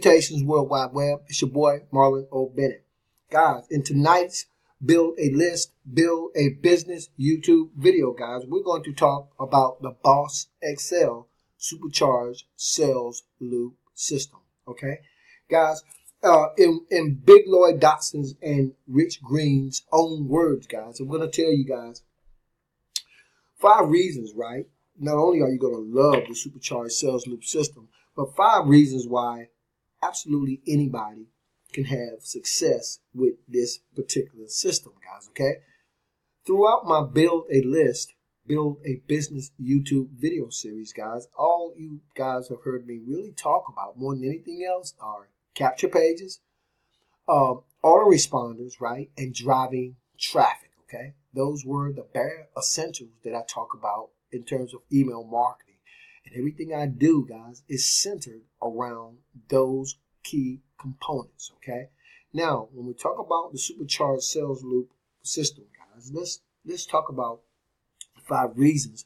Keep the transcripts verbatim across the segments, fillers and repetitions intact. Salutations, World Wide Web. It's your boy, Marlon O. Bennett. Guys, in tonight's Build a List, Build a Business YouTube video, guys, we're going to talk about the Boss X L Supercharged Sales Loop system, okay? Guys, uh, in, in Big Lloyd Dotson's and Rich Green's own words, guys, I'm going to tell you guys five reasons, right? Not only are you going to love the Supercharged Sales Loop system, but five reasons why absolutely anybody can have success with this particular system, guys, okay? Throughout my Build a List, Build a Business YouTube video series, guys, all you guys have heard me really talk about more than anything else are capture pages, uh, autoresponders, right, and driving traffic, okay? Those were the bare essentials that I talk about in terms of email marketing. And everything I do, guys, is centered around those key components, okay? Now, when we talk about the Supercharged Sales Loop system, guys, let's let's talk about five reasons.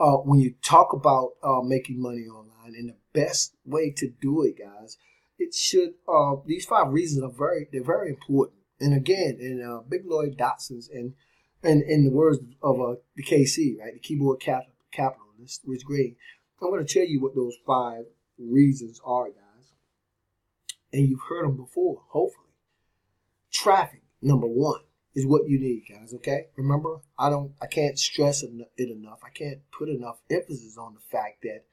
Uh, when you talk about uh, making money online and the best way to do it, guys, it should, uh, these five reasons are very, they're very important. And again, in uh, Big Lloyd Dotson's and in, in, in the words of uh, the K C, right, the keyboard cap- capitalist, Rich Green, I'm going to tell you what those five reasons are, guys. And you've heard them before, hopefully. Traffic, number one, is what you need, guys, okay? Remember, I don't, I can't stress it enough. I can't put enough emphasis on the fact that it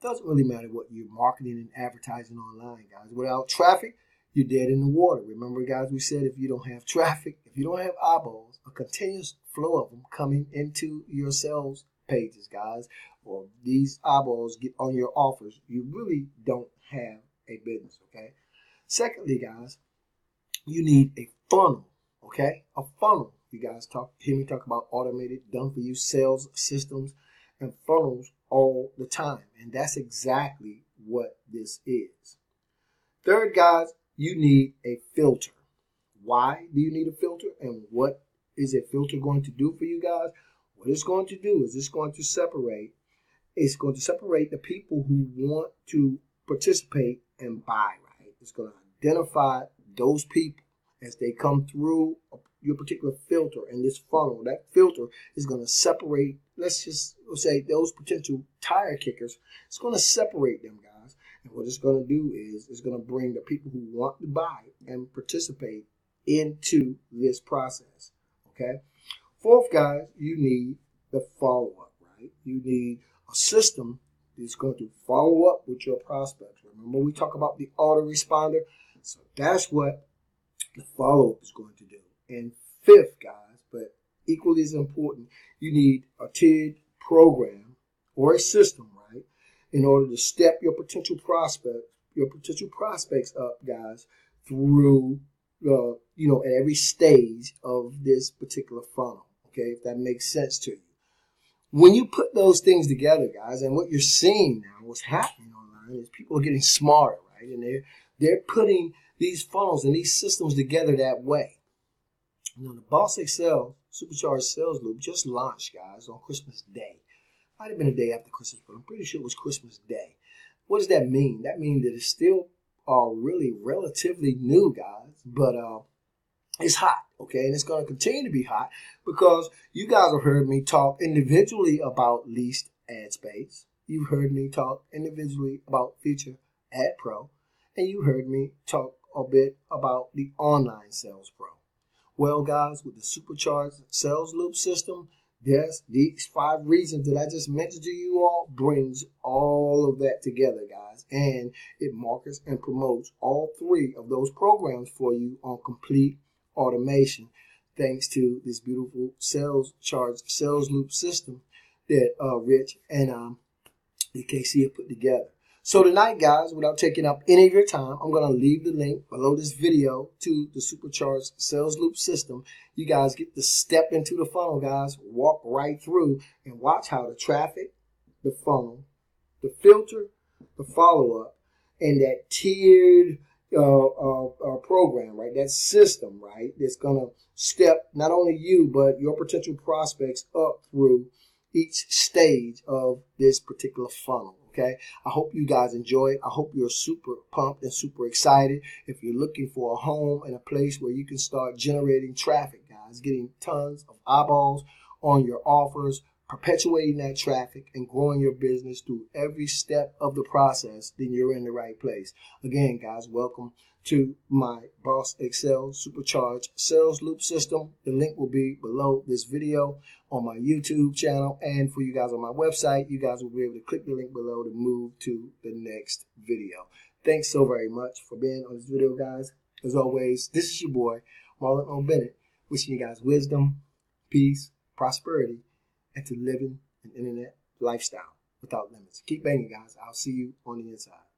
doesn't really matter what you're marketing and advertising online, guys. Without traffic, you're dead in the water. Remember, guys, we said if you don't have traffic, if you don't have eyeballs, a continuous flow of them coming into your sales pages, guys, or these eyeballs get on your offers, you really don't have a business, okay? Secondly, guys, you need a funnel, okay? A funnel. You guys talk, hear me talk about automated, done-for-you sales systems and funnels all the time, and that's exactly what this is. Third, guys, you need a filter. Why do you need a filter, and what is a filter going to do for you guys? What it's going to do is it's going to separate, it's going to separate the people who want to participate and buy, right? It's going to identify those people as they come through your particular filter and this funnel. That filter is going to separate, let's just say those potential tire kickers, it's going to separate them, guys. And what it's going to do is it's going to bring the people who want to buy and participate into this process, okay? Fourth, guys, you need the follow-up, right? You need a system that's going to follow up with your prospects. Remember, we talk about the autoresponder. So that's what the follow-up is going to do. And fifth, guys, but equally as important, you need a tiered program or a system, right, in order to step your potential prospect, your potential prospects up, guys, through, uh, you know, at every stage of this particular funnel. Okay, if that makes sense to you. When you put those things together, guys, and what you're seeing now, what's happening online is people are getting smarter, right? And they're, they're putting these funnels and these systems together that way. You know, the Boss X L Supercharged Sales Loop just launched, guys, on Christmas Day. Might have been a day after Christmas, but I'm pretty sure it was Christmas Day. What does that mean? That means that it's still uh, really relatively new, guys, but uh, it's hot. Okay, and it's going to continue to be hot because you guys have heard me talk individually about leased ad space. You've heard me talk individually about Feature Ad Pro. And you heard me talk a bit about the Online Sales Pro. Well, guys, with the Supercharged Sales Loop system, yes, these five reasons that I just mentioned to you all brings all of that together, guys. And it markets and promotes all three of those programs for you on complete automation, thanks to this beautiful sales charge sales loop system that uh, Rich and um, D K C have put together. So tonight, guys, without taking up any of your time, I'm going to leave the link below this video to the Supercharged Sales Loop system. You guys get to step into the funnel, guys, walk right through and watch how the traffic, the funnel, the filter, the follow-up, and that tiered Uh, uh, uh, program, right? That system, right? That's going to step not only you, but your potential prospects up through each stage of this particular funnel. Okay, I hope you guys enjoy it. I hope you're super pumped and super excited. If you're looking for a home and a place where you can start generating traffic, guys, getting tons of eyeballs on your offers, perpetuating that traffic and growing your business through every step of the process, then you're in the right place. Again, guys, welcome to my Boss X L Supercharged Sales Loop system. The link will be below this video on my YouTube channel, and for you guys on my website, you guys will be able to click the link below to move to the next video. Thanks so very much for being on this video, guys. As always, this is your boy, Marlon O. Bennett, wishing you guys wisdom, peace, prosperity, and to living an internet lifestyle without limits. Keep banging, guys. I'll see you on the inside.